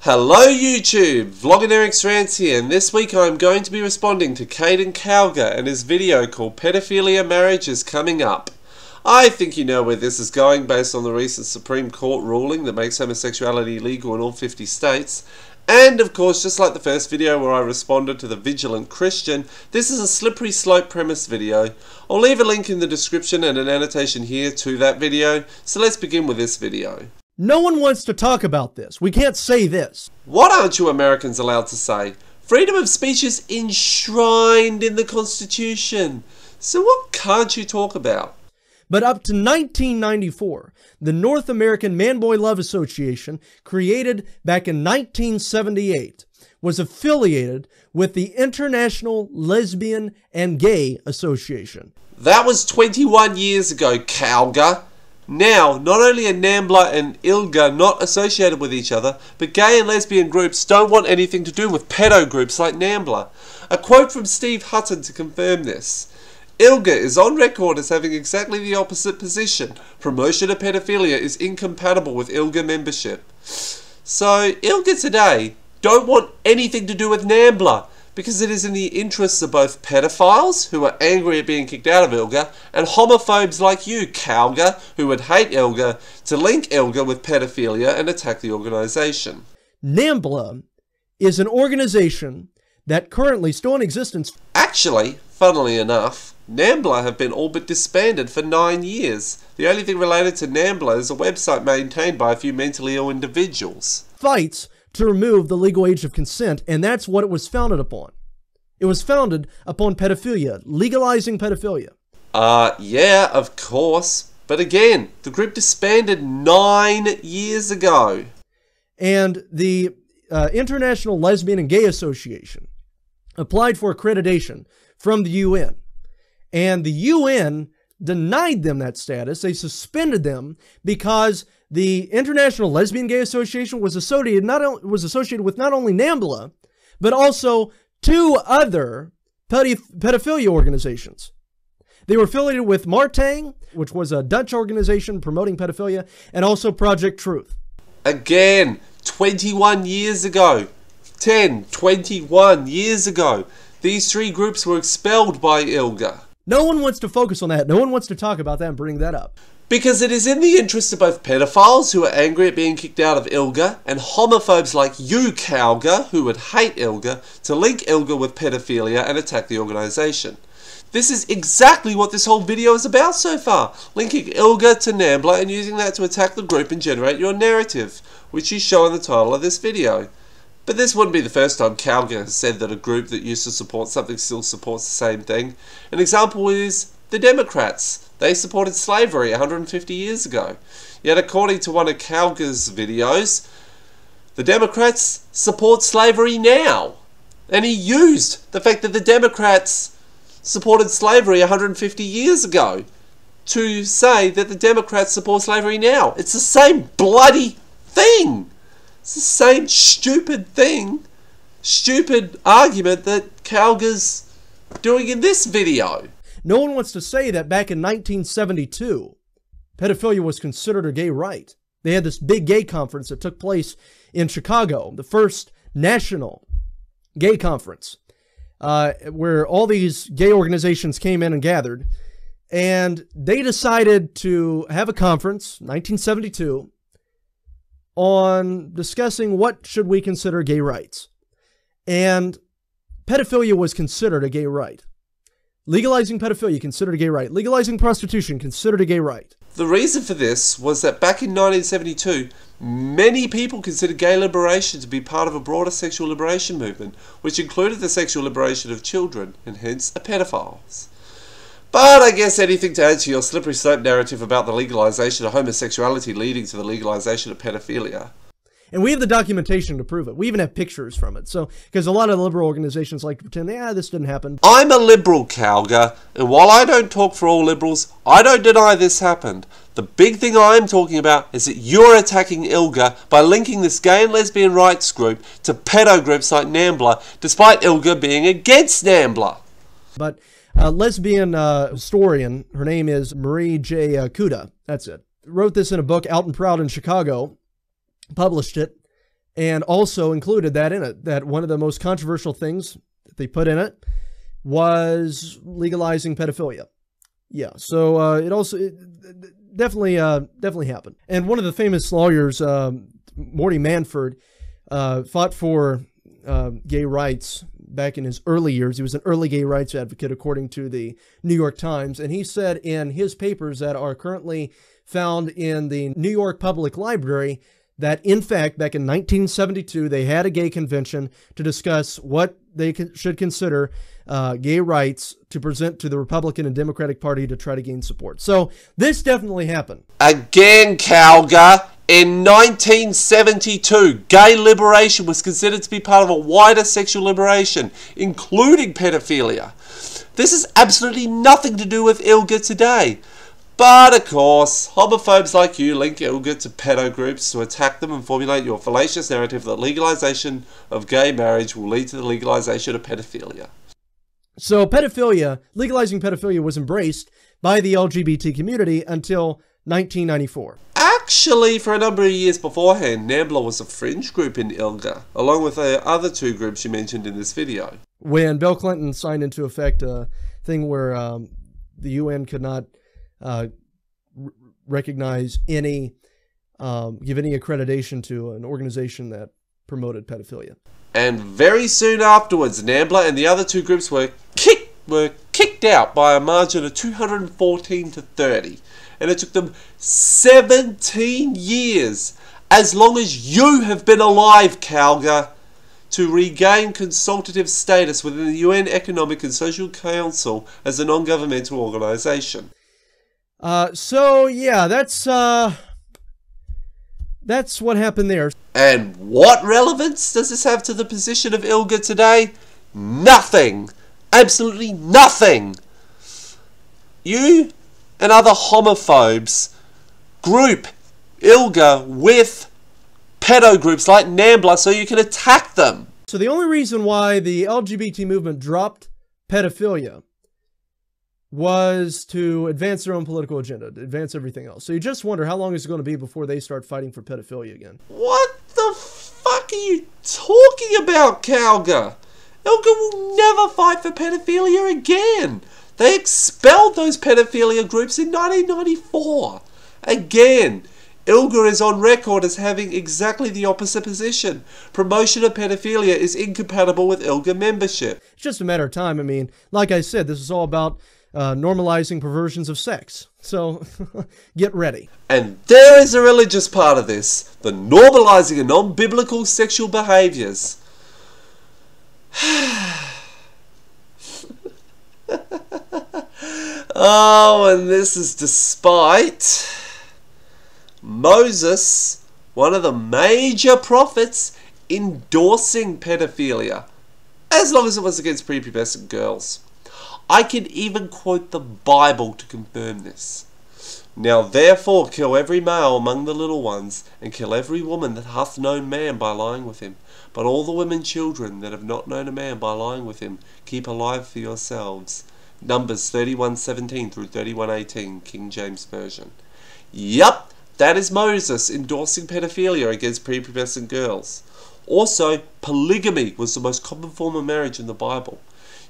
Hello YouTube, Vlogoneric's Rants here, and this week I'm going to be responding to Caden Kalga and his video called Pedophilia Marriage is Coming Up. I think you know where this is going based on the recent Supreme Court ruling that makes homosexuality legal in all 50 states. And of course, just like the first video where I responded to the Vigilant Christian, this is a slippery slope premise video. I'll leave a link in the description and an annotation here to that video, so let's begin with this video. No one wants to talk about this. We can't say this. What aren't you Americans allowed to say? Freedom of speech is enshrined in the Constitution. So what can't you talk about? But up to 1994, the North American Man-Boy Love Association, created back in 1978, was affiliated with the International Lesbian and Gay Association. That was 21 years ago, Kalga. Now, not only are NAMBLA and ILGA not associated with each other, but gay and lesbian groups don't want anything to do with pedo groups like NAMBLA. A quote from Steve Hutton to confirm this. ILGA is on record as having exactly the opposite position. Promotion of pedophilia is incompatible with ILGA membership. So, ILGA today don't want anything to do with NAMBLA, because it is in the interests of both pedophiles, who are angry at being kicked out of ILGA, and homophobes like you, Kalga, who would hate ILGA, to link ILGA with pedophilia and attack the organization. NAMBLA is an organization that currently still in existence. Actually, funnily enough, NAMBLA have been all but disbanded for 9 years. The only thing related to NAMBLA is a website maintained by a few mentally ill individuals. Fights to remove the legal age of consent, and that's what it was founded upon. It was founded upon pedophilia, legalizing pedophilia. Yeah, of course. But again, the group disbanded 9 years ago. And the International Lesbian and Gay Association applied for accreditation from the UN. And the UN denied them that status. They suspended them because the International Lesbian Gay Association was associated with not only NAMBLA, but also two other pedophilia organizations. They were affiliated with Martang, which was a Dutch organization promoting pedophilia, and also Project Truth. Again, 21 years ago, 21 years ago, these three groups were expelled by ILGA. No one wants to focus on that. No one wants to talk about that and bring that up. Because it is in the interest of both pedophiles who are angry at being kicked out of ILGA and homophobes like you, Kalga, who would hate ILGA, to link ILGA with pedophilia and attack the organization. This is exactly what this whole video is about so far, linking ILGA to NAMBLA and using that to attack the group and generate your narrative, which you show in the title of this video. But this wouldn't be the first time Kalga has said that a group that used to support something still supports the same thing. An example is the Democrats. They supported slavery 150 years ago. Yet according to one of Kalga's videos, the Democrats support slavery now. And he used the fact that the Democrats supported slavery 150 years ago to say that the Democrats support slavery now. It's the same bloody thing. It's the same stupid thing, stupid argument that Kalga's doing in this video. No one wants to say that back in 1972, pedophilia was considered a gay right. They had this big gay conference that took place in Chicago, the first national gay conference, where all these gay organizations came in and gathered, and they decided to have a conference, 1972, on discussing what should we consider gay rights. And pedophilia was considered a gay right. Legalizing pedophilia, considered a gay right. Legalizing prostitution, considered a gay right. The reason for this was that back in 1972, many people considered gay liberation to be part of a broader sexual liberation movement, which included the sexual liberation of children, and hence of pedophiles. But I guess anything to add to your slippery slope narrative about the legalization of homosexuality leading to the legalization of pedophilia. And we have the documentation to prove it. We even have pictures from it. So, because a lot of liberal organizations like to pretend, yeah, this didn't happen. I'm a liberal, Kalga, and while I don't talk for all liberals, I don't deny this happened. The big thing I'm talking about is that you're attacking ILGA by linking this gay and lesbian rights group to pedo groups like NAMBLA, despite ILGA being against NAMBLA. But a lesbian historian, her name is Marie J. Kuda, that's it, wrote this in a book, Out and Proud in Chicago, published it, and also included that in it, that one of the most controversial things that they put in it was legalizing pedophilia. Yeah, so it also definitely happened. And one of the famous lawyers, Morty Manford, fought for gay rights back in his early years. He was an early gay rights advocate, according to the New York Times. And he said in his papers that are currently found in the New York Public Library that, in fact, back in 1972, they had a gay convention to discuss what they should consider gay rights to present to the Republican and Democratic Party to try to gain support. So this definitely happened. Again, Calga, in 1972, gay liberation was considered to be part of a wider sexual liberation, including pedophilia. This has absolutely nothing to do with ILGA today. But of course, homophobes like you link ILGA to pedo groups to attack them and formulate your fallacious narrative that legalization of gay marriage will lead to the legalization of pedophilia. So pedophilia, legalizing pedophilia, was embraced by the LGBT community until 1994. Actually, for a number of years beforehand, NAMBLA was a fringe group in ILGA, along with the other two groups you mentioned in this video. When Bill Clinton signed into effect a thing where the UN could not recognize any, give any accreditation to an organization that promoted pedophilia. And very soon afterwards, NAMBLA and the other two groups were kicked out by a margin of 214 to 30. And it took them 17 years, as long as you have been alive, Calga, to regain consultative status within the UN Economic and Social Council as a non-governmental organization. So yeah, that's what happened there. And what relevance does this have to the position of ILGA today? Nothing. Absolutely nothing. You and other homophobes group ILGA with pedo groups like NAMBLA so you can attack them. So the only reason why the LGBT movement dropped pedophilia was to advance their own political agenda, to advance everything else. So you just wonder, how long is it going to be before they start fighting for pedophilia again? What the fuck are you talking about, Calga? ILGA will never fight for pedophilia again. They expelled those pedophilia groups in 1994. Again, ILGA is on record as having exactly the opposite position. Promotion of pedophilia is incompatible with ILGA membership. It's just a matter of time. I mean, like I said, this is all about normalizing perversions of sex. So, get ready. And there is a religious part of this. The normalizing of non-biblical sexual behaviors. Oh, and this is despite Moses, one of the major prophets, endorsing pedophilia. As long as it was against prepubescent girls. I can even quote the Bible to confirm this. Now therefore kill every male among the little ones, and kill every woman that hath known man by lying with him. But all the women children that have not known a man by lying with him, keep alive for yourselves. Numbers 31:17 through 31:18, King James Version. Yup, that is Moses endorsing pedophilia against prepubescent girls. Also, polygamy was the most common form of marriage in the Bible.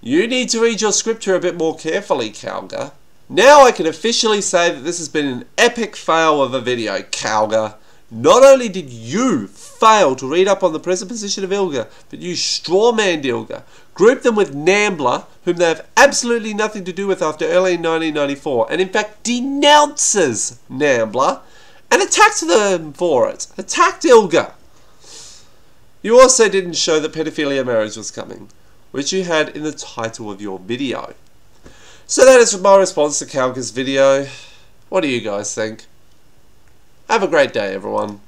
You need to read your scripture a bit more carefully, Calga. Now I can officially say that this has been an epic fail of a video, Calga. Not only did you fail to read up on the present position of ILGA, but you strawmanned ILGA, grouped them with NAMBLA, whom they have absolutely nothing to do with after early 1994, and in fact denounces NAMBLA, and attacked them for it. Attacked ILGA. You also didn't show that pedophilia marriage was coming, which you had in the title of your video. So that is my response to Calga's video. What do you guys think? Have a great day, everyone.